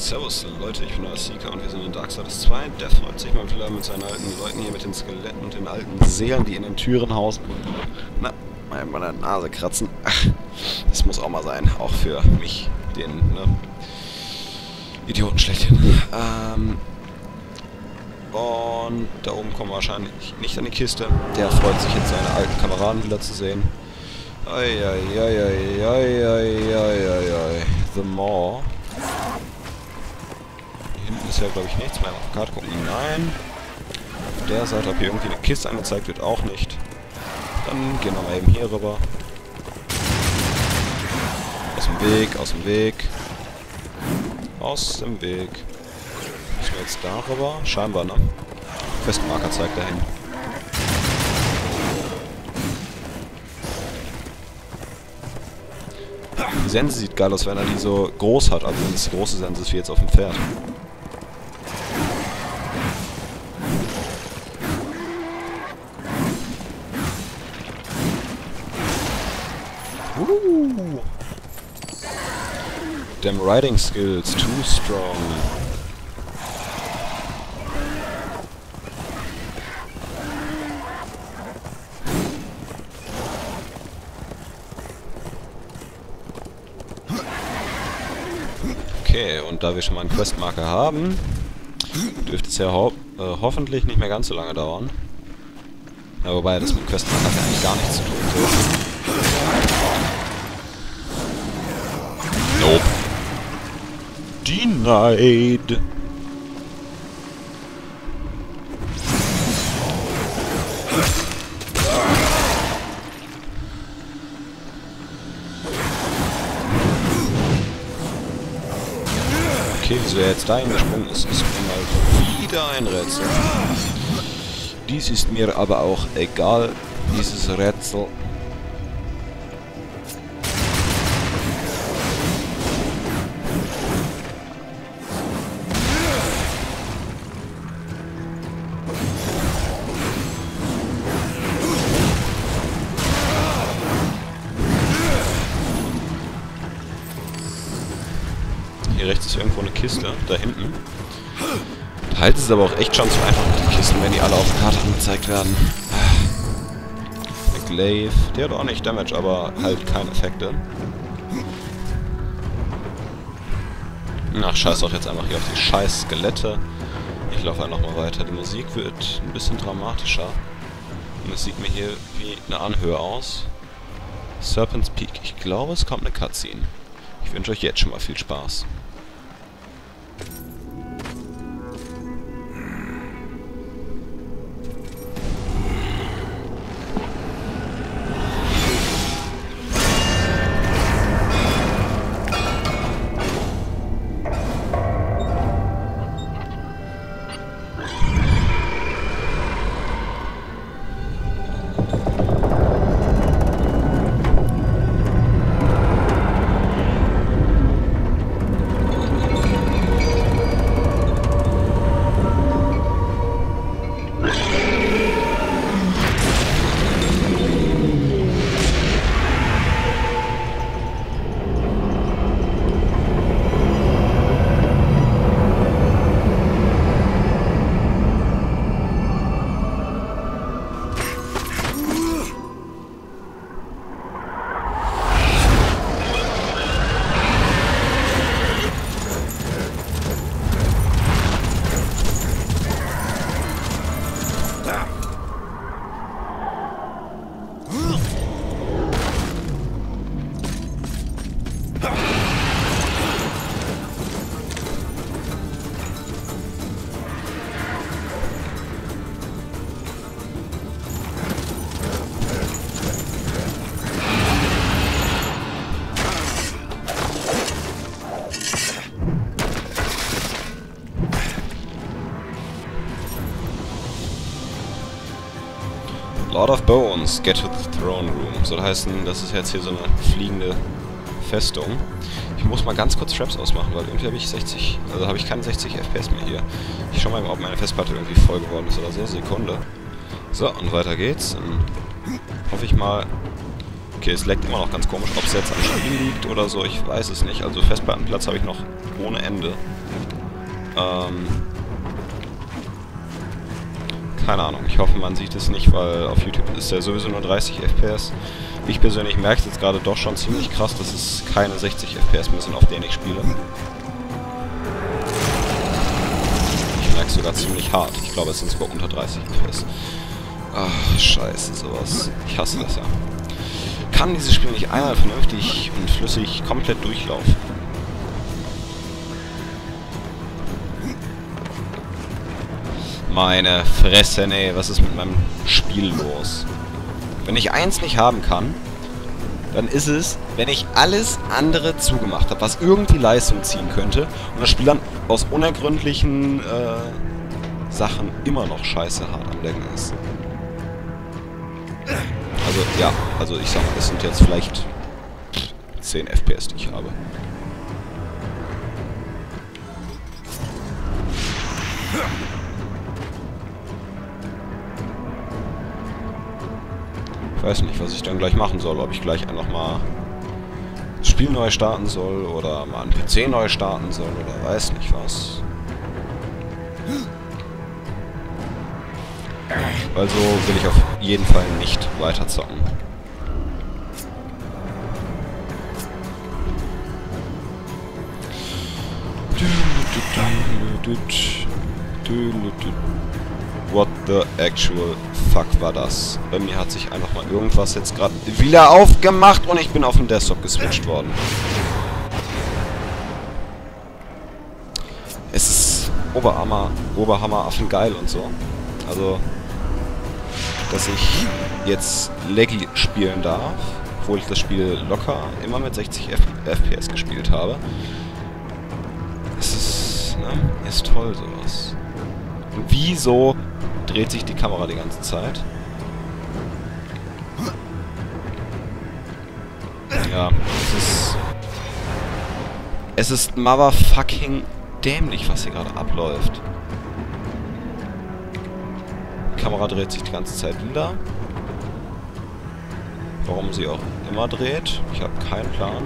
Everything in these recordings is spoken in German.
Servus Leute, ich bin der Seeker und wir sind in Darksiders 2. Der freut sich mal wieder mit seinen alten Leuten hier, mit den Skeletten und den alten Seelen, die in den Türen hausen. Na, mal in meiner Nase kratzen. Das muss auch mal sein, auch für mich, den ne? Idioten schlechthin. Und da oben kommen wir wahrscheinlich nicht an die Kiste. Der freut sich jetzt, seine alten Kameraden wieder zu sehen. Eieieiei. The more. Ist ja, glaube ich, nichts mehr. Auf die Karte gucken. Nein. Auf der Seite, ob hier irgendwie eine Kiste angezeigt wird, auch nicht. Dann gehen wir mal eben hier rüber. Aus dem Weg, aus dem Weg. Aus dem Weg. Müssen wir jetzt da rüber? Scheinbar, ne? Questmarker zeigt dahin. Die Sense sieht geil aus, wenn er die so groß hat. Also wenn es große Sense ist wie jetzt auf dem Pferd. Damn riding skills, too strong. Okay, und da wir schon mal einen Questmarker haben, dürfte es ja hoffentlich nicht mehr ganz so lange dauern. Ja, wobei, das mit Questmarker hat ja eigentlich gar nichts zu tun. So. Nope. Denied. Okay, wieso er jetzt dahin gesprungen ist, ist mir mal wieder ein Rätsel. Dies ist mir aber auch egal, dieses Rätsel. Hier rechts ist irgendwo eine Kiste, da hinten. Da halt es aber auch echt schon so einfach mit den Kisten, wenn die alle auf der Karte angezeigt werden. Der Glaive, der hat auch nicht Damage, aber halt keine Effekte. Ach, scheiß doch jetzt einfach hier auf die scheiß Skelette. Ich laufe einfach mal weiter. Die Musik wird ein bisschen dramatischer. Und es sieht mir hier wie eine Anhöhe aus. Serpent's Peak. Ich glaube, es kommt eine Cutscene. Ich wünsche euch jetzt schon mal viel Spaß. Lord of Bones, get to the throne room. Soll heißen, das ist jetzt hier so eine fliegende Festung. Ich muss mal ganz kurz Fraps ausmachen, weil irgendwie habe ich 60, also habe ich keine 60 FPS mehr hier. Ich schau mal, ob meine Festplatte irgendwie voll geworden ist oder so. Sekunde. So, und weiter geht's. Dann hoffe ich mal, Okay, es leckt immer noch ganz komisch. Ob es jetzt am Spiel liegt oder so, ich weiß es nicht. Also Festplattenplatz habe ich noch ohne Ende. Keine Ahnung, ich hoffe, man sieht es nicht, weil auf YouTube ist ja sowieso nur 30 FPS. Ich persönlich merke es jetzt gerade doch schon ziemlich krass, dass es keine 60 FPS mehr sind, auf denen ich spiele. Ich merke es sogar ziemlich hart. Ich glaube, es sind sogar unter 30 FPS. Ach, scheiße, sowas. Ich hasse das ja. Kann dieses Spiel nicht einmal vernünftig und flüssig komplett durchlaufen? Meine Fresse, nee, was ist mit meinem Spiel los? Wenn ich eins nicht haben kann, dann ist es, wenn ich alles andere zugemacht habe, was irgendwie Leistung ziehen könnte, und das Spiel dann aus unergründlichen Sachen immer noch scheiße hart am Laggen ist. Also, ja, also ich sag mal, das sind jetzt vielleicht 10 FPS, die ich habe. Ich weiß nicht, was ich dann gleich machen soll. Ob ich gleich nochmal das Spiel neu starten soll oder mal einen PC neu starten soll oder weiß nicht was. Also will ich auf jeden Fall nicht weiter zocken. What the actual fuck war das? Bei mir hat sich einfach mal irgendwas jetzt gerade wieder aufgemacht und ich bin auf den Desktop geswitcht worden. Es ist Oberhammer-Affengeil und so. Also, dass ich jetzt laggy spielen darf, obwohl ich das Spiel locker immer mit 60 FPS gespielt habe. Es ist, ne, ist toll sowas. Und wieso dreht sich die Kamera die ganze Zeit? Ja, es ist motherfucking dämlich, was hier gerade abläuft. Die Kamera dreht sich die ganze Zeit wieder. Warum sie auch immer dreht, ich habe keinen Plan.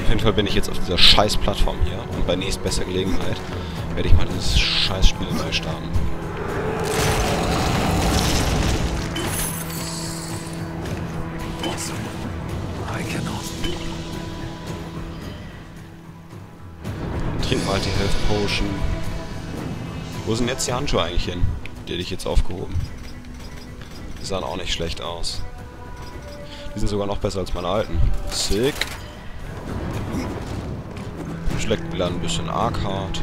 Auf jeden Fall bin ich jetzt auf dieser scheiß Plattform hier und bei nächstbester Gelegenheit werde ich mal dieses scheiß Spiel neu starten. Trink mal die Health Potion. Wo sind jetzt die Handschuhe eigentlich hin? Die hätte ich jetzt aufgehoben. Die sahen auch nicht schlecht aus. Die sind sogar noch besser als meine alten. Sick. Schlägt mir dann ein bisschen arg hart.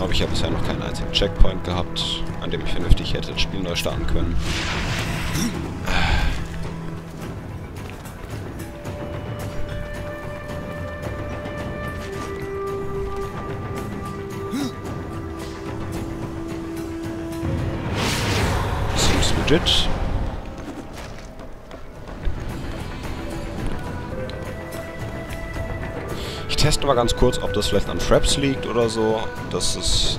Aber ich habe bisher noch keinen einzigen Checkpoint gehabt, an dem ich vernünftig hätte das Spiel neu starten können. Legit. Ich teste mal ganz kurz, ob das vielleicht an Fraps liegt oder so, dass es,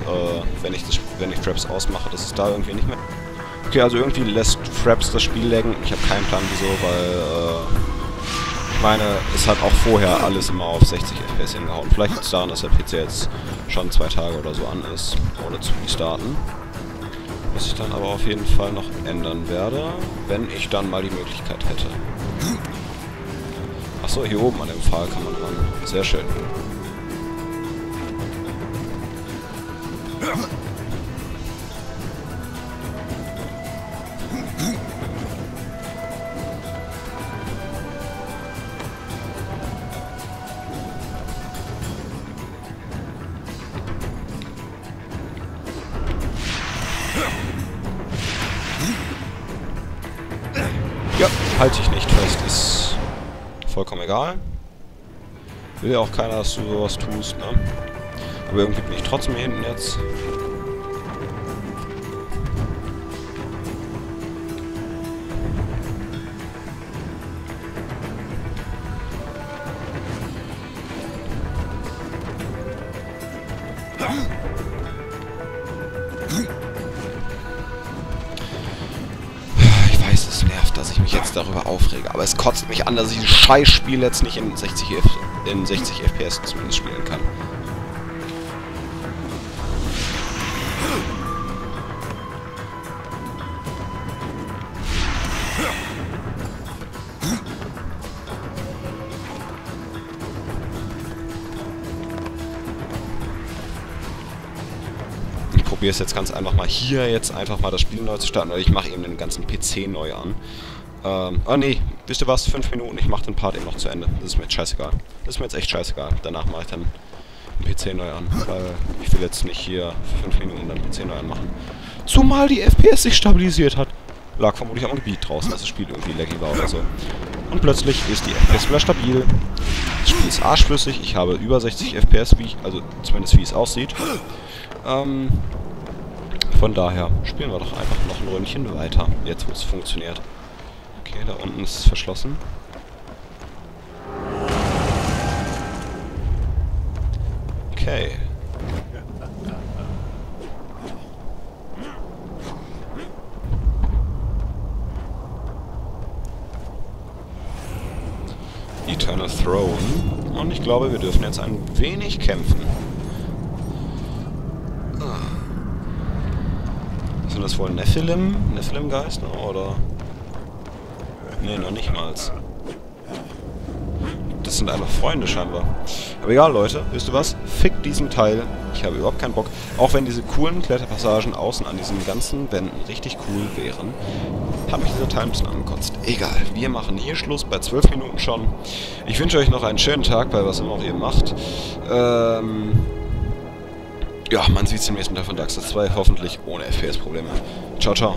wenn ich Fraps ausmache, dass es da irgendwie nicht mehr... Okay, also irgendwie lässt Fraps das Spiel laggen. Ich habe keinen Plan wieso, weil, ich meine, es hat auch vorher alles immer auf 60 FPS hingehauen. Vielleicht liegt es daran, dass der PC jetzt schon 2 Tage oder so an ist, ohne zu starten. Was ich dann aber auf jeden Fall noch ändern werde, wenn ich dann mal die Möglichkeit hätte. Achso, hier oben an dem Pfahl kann man ran. Sehr schön. Ja, halte ich nicht fest, ist vollkommen egal. Will ja auch keiner, dass du sowas tust, ne? Aber irgendwie bin ich trotzdem hier hinten jetzt. mich jetzt darüber aufrege. Aber es kotzt mich an, dass ich ein Scheißspiel jetzt nicht in 60 FPS zumindest spielen kann. Ich probiere es jetzt ganz einfach mal hier jetzt einfach mal das Spiel neu zu starten, weil ich mache eben den ganzen PC neu an. Oh nee, wisst ihr was? 5 Minuten, ich mache den Part eben noch zu Ende. Das ist mir jetzt scheißegal. Das ist mir jetzt echt scheißegal. Danach mache ich dann den PC neu an, weil ich will jetzt nicht hier für 5 Minuten dann den PC neu anmachen. Zumal die FPS sich stabilisiert hat. Lag vermutlich am Gebiet draußen, dass das Spiel irgendwie laggy war oder so. Und plötzlich ist die FPS wieder stabil. Das Spiel ist arschflüssig. Ich habe über 60 FPS, wie ich, also zumindest wie es aussieht. Von daher spielen wir doch einfach noch ein Ründchen weiter, jetzt wo es funktioniert. Okay, da unten ist es verschlossen. Okay. Eternal Throne. Und ich glaube, wir dürfen jetzt ein wenig kämpfen. Sind das wohl Nephilim? Nephilim-Geister? Oder? Ne, noch nicht mal. Das sind einfach Freunde scheinbar. Aber egal, Leute. Wisst ihr was? Fickt diesen Teil. Ich habe überhaupt keinen Bock. Auch wenn diese coolen Kletterpassagen außen an diesen ganzen Wänden richtig cool wären, hat mich dieser Teil ein bisschen angekotzt. Egal. Wir machen hier Schluss bei 12 Minuten schon. Ich wünsche euch noch einen schönen Tag, bei was immer auch ihr macht. Ja, man sieht es im nächsten Teil von Darksiders 2, hoffentlich ohne FPS-Probleme. Ciao, ciao.